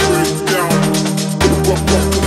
Break down.